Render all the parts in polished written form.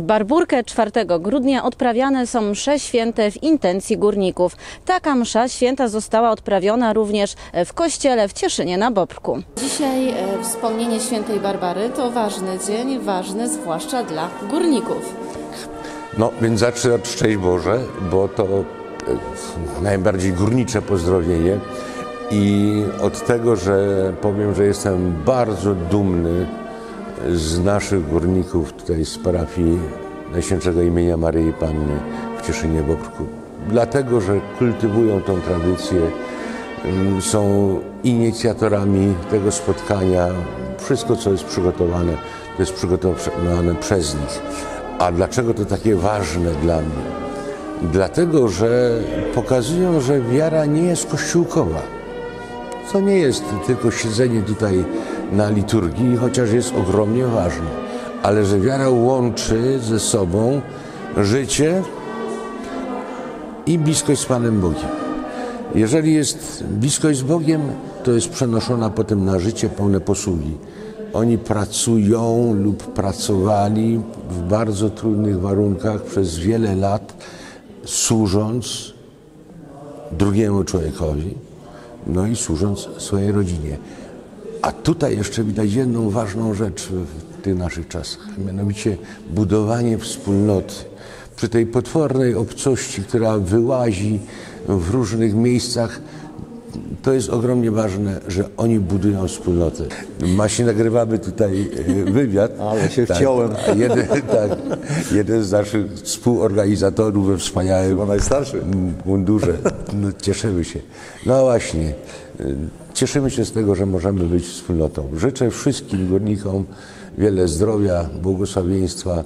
W Barbórkę 4 grudnia odprawiane są msze święte w intencji górników. Taka msza święta została odprawiona również w kościele w Cieszynie na Bobrku. Dzisiaj wspomnienie świętej Barbary to ważny dzień, ważny zwłaszcza dla górników. No więc zacznę od szczęść Boże, bo to najbardziej górnicze pozdrowienie. I od tego, że powiem, że jestem bardzo dumny z naszych górników tutaj z parafii Najświętszego imienia Maryi Panny w Cieszynie Bobrku. Dlatego, że kultywują tą tradycję, są inicjatorami tego spotkania. Wszystko, co jest przygotowane, to jest przygotowane przez nich. A dlaczego to takie ważne dla mnie? Dlatego, że pokazują, że wiara nie jest kościółkowa. To nie jest tylko siedzenie tutaj na liturgii, chociaż jest ogromnie ważne, ale że wiara łączy ze sobą życie i bliskość z Panem Bogiem. Jeżeli jest bliskość z Bogiem, to jest przenoszona potem na życie pełne posługi. Oni pracują lub pracowali w bardzo trudnych warunkach przez wiele lat, służąc drugiemu człowiekowi, no i służąc swojej rodzinie. A tutaj jeszcze widać jedną ważną rzecz w tych naszych czasach, mianowicie budowanie wspólnoty. Przy tej potwornej obcości, która wyłazi w różnych miejscach, to jest ogromnie ważne, że oni budują wspólnotę. Właśnie nagrywamy tutaj wywiad. Ale się wciąłem. Tak, jeden z naszych współorganizatorów we wspaniałym mundurze. No, cieszymy się. No właśnie, cieszymy się z tego, że możemy być wspólnotą. Życzę wszystkim górnikom wiele zdrowia, błogosławieństwa,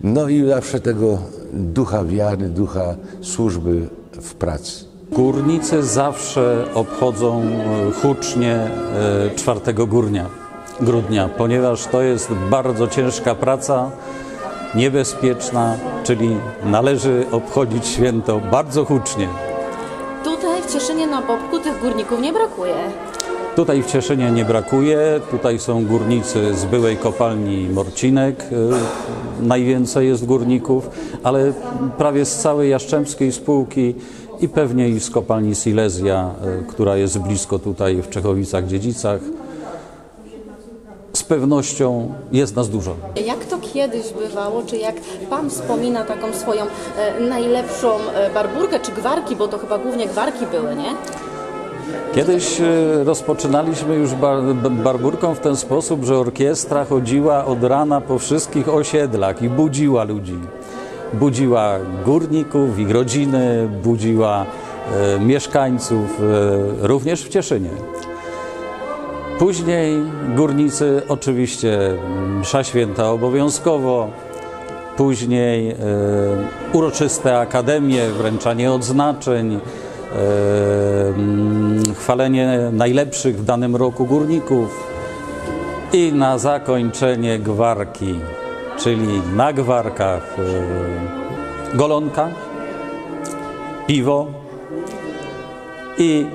no i zawsze tego ducha wiary, ducha służby w pracy. Górnicy zawsze obchodzą hucznie 4 grudnia, ponieważ to jest bardzo ciężka praca, niebezpieczna, czyli należy obchodzić święto bardzo hucznie. Tutaj w Cieszynie na Bobrku tych górników nie brakuje. Tutaj w Cieszynie nie brakuje, tutaj są górnicy z byłej kopalni Morcinek, najwięcej jest górników, ale prawie z całej Jastrzębskiej Spółki i pewnie i z kopalni Silesia, która jest blisko tutaj w Czechowicach-Dziedzicach. Z pewnością jest nas dużo. Jak to kiedyś bywało, czy jak Pan wspomina taką swoją najlepszą Barbórkę, czy gwarki, bo to chyba głównie gwarki były, nie? Kiedyś rozpoczynaliśmy już Barbórką w ten sposób, że orkiestra chodziła od rana po wszystkich osiedlach i budziła ludzi. Budziła górników, ich rodziny, budziła mieszkańców, również w Cieszynie. Później górnicy, oczywiście msza święta obowiązkowo, później uroczyste akademie, wręczanie odznaczeń, chwalenie najlepszych w danym roku górników i na zakończenie gwarki. Czyli na gwarkach golonka, piwo i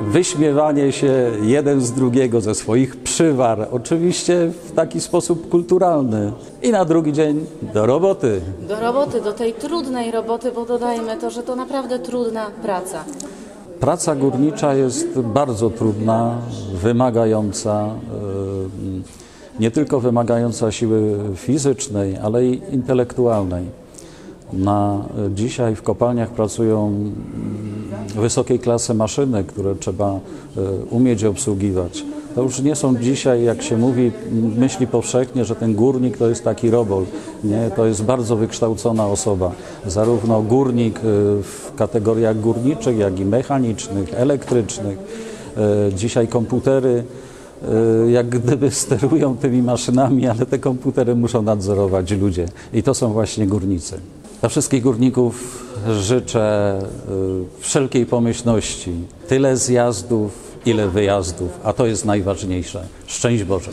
wyśmiewanie się jeden z drugiego ze swoich przywar. Oczywiście w taki sposób kulturalny. I na drugi dzień do roboty. Do roboty, do tej trudnej roboty, bo dodajmy to, że to naprawdę trudna praca. Praca górnicza jest bardzo trudna, wymagająca. Nie tylko wymagająca siły fizycznej, ale i intelektualnej. Na dzisiaj w kopalniach pracują wysokiej klasy maszyny, które trzeba umieć obsługiwać. To już nie są dzisiaj, jak się mówi, myśli powszechnie, że ten górnik to jest taki robol. Nie, to jest bardzo wykształcona osoba. Zarówno górnik w kategoriach górniczych, jak i mechanicznych, elektrycznych. Dzisiaj komputery jak gdyby sterują tymi maszynami, ale te komputery muszą nadzorować ludzie. I to są właśnie górnicy. Dla wszystkich górników życzę wszelkiej pomyślności. Tyle zjazdów, ile wyjazdów, a to jest najważniejsze. Szczęść Boże!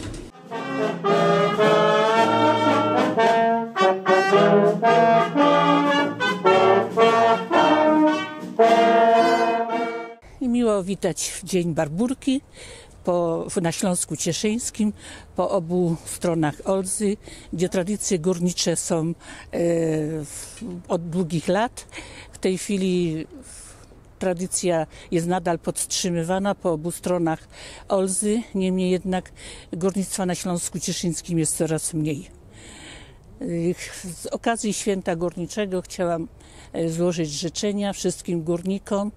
I miło witać w Dzień Barbórki. na Śląsku Cieszyńskim, po obu stronach Olzy, gdzie tradycje górnicze są od długich lat. W tej chwili tradycja jest nadal podtrzymywana po obu stronach Olzy, niemniej jednak górnictwa na Śląsku Cieszyńskim jest coraz mniej. Z okazji Święta Górniczego chciałam złożyć życzenia wszystkim górnikom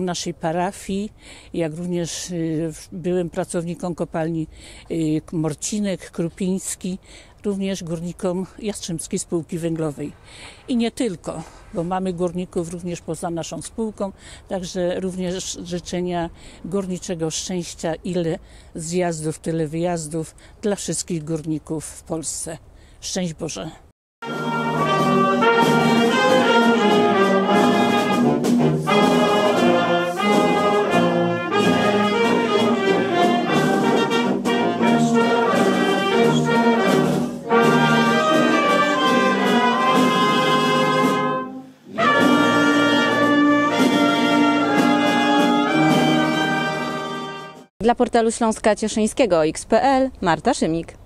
naszej parafii, jak również byłym pracownikom kopalni Morcinek, Krupiński, również górnikom Jastrzębskiej Spółki Węglowej. I nie tylko, bo mamy górników również poza naszą spółką, także również życzenia górniczego szczęścia, ile zjazdów, tyle wyjazdów dla wszystkich górników w Polsce. Szczęść Boże! Dla portalu Śląska Cieszyńskiego OX.PL Marta Szymik.